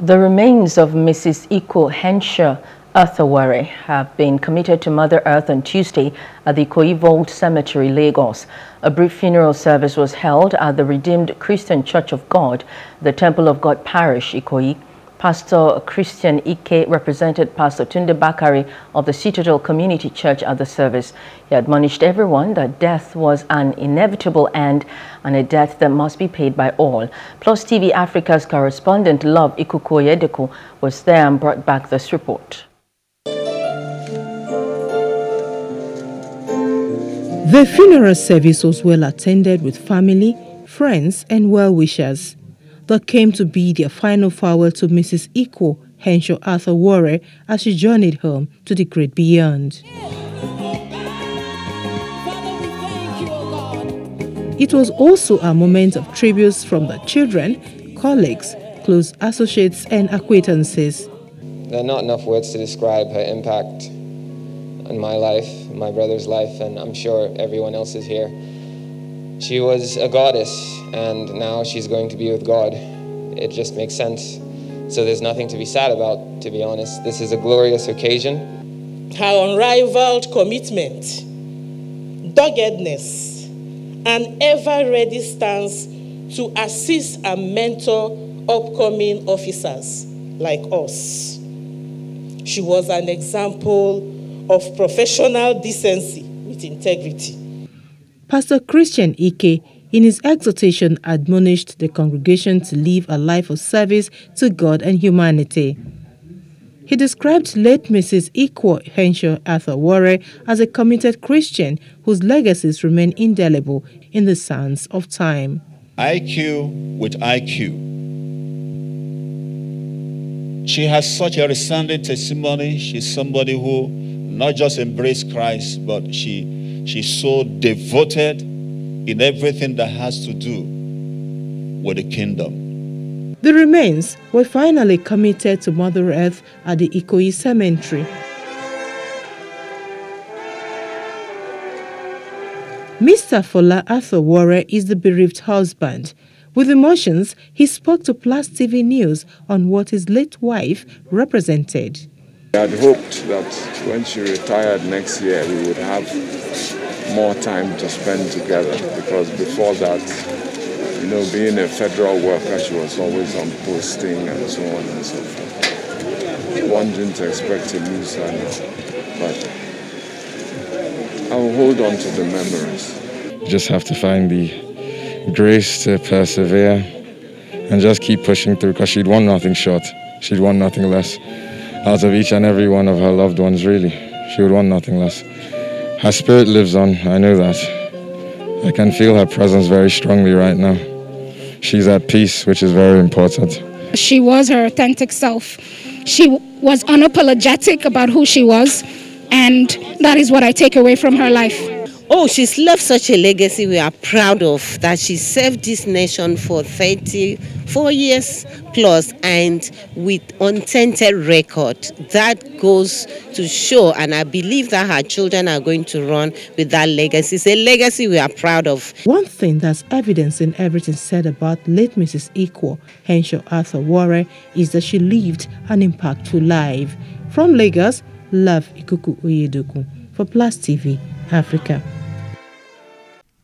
The remains of Mrs. Iquo Henshaw Arthur-Worrey have been committed to Mother Earth on Tuesday at the Ikoyi Vault Cemetery, Lagos. A brief funeral service was held at the Redeemed Christian Church of God, the Temple of God Parish, Ikoyi. Pastor Christian Ike represented Pastor Tunde Bakari of the Citadel Community Church at the service. He admonished everyone that death was an inevitable end and a debt that must be paid by all. Plus TV Africa's correspondent Love Ikuku Oyedeko was there and brought back this report. The funeral service was well attended with family, friends and well-wishers that came to bid their final farewell to Mrs. Iquo Henshaw Arthur-Worrey as she journeyed home to the great beyond. It was also a moment of tributes from the children, colleagues, close associates and acquaintances. There are not enough words to describe her impact in my life, my brother's life, and I'm sure everyone else is here. She was a goddess, and now she's going to be with God. It just makes sense. So there's nothing to be sad about, to be honest. This is a glorious occasion. Her unrivaled commitment, doggedness, and ever-ready stance to assist and mentor upcoming officers like us. She was an example of professional decency with integrity. Pastor Christian Ike, in his exhortation, admonished the congregation to live a life of service to God and humanity. He described late Mrs. Iquo Henshaw Arthur-Worrey as a committed Christian whose legacies remain indelible in the sands of time. IQ with IQ. She has such a resounding testimony. She's somebody who not just embraced Christ, but she's so devoted in everything that has to do with the kingdom. The remains were finally committed to Mother Earth at the Ikoyi Cemetery. Mr. Fola Arthur-Worrey is the bereaved husband. With emotions, he spoke to Plus TV News on what his late wife represented. I had hoped that when she retired next year, we would have more time to spend together, because before that, you know, being a federal worker, she was always on posting and so on and so forth. One didn't expect to lose her now, but I'll hold on to the memories. You just have to find the grace to persevere and just keep pushing through, because she'd want nothing short, she'd want nothing less out of each and every one of her loved ones, really. She would want nothing less. Her spirit lives on, I know that. I can feel her presence very strongly right now. She's at peace, which is very important. She was her authentic self. She was unapologetic about who she was, and that is what I take away from her life. Oh, she's left such a legacy we are proud of, that she served this nation for 34 years plus and with untainted record. That goes to show, and I believe that her children are going to run with that legacy. It's a legacy we are proud of. One thing that's evidence in everything said about late Mrs. Iquo Henshaw Arthur-Worrey is that she lived an impactful life. From Lagos, Love Ikuku Oyedeko for Plus TV Africa.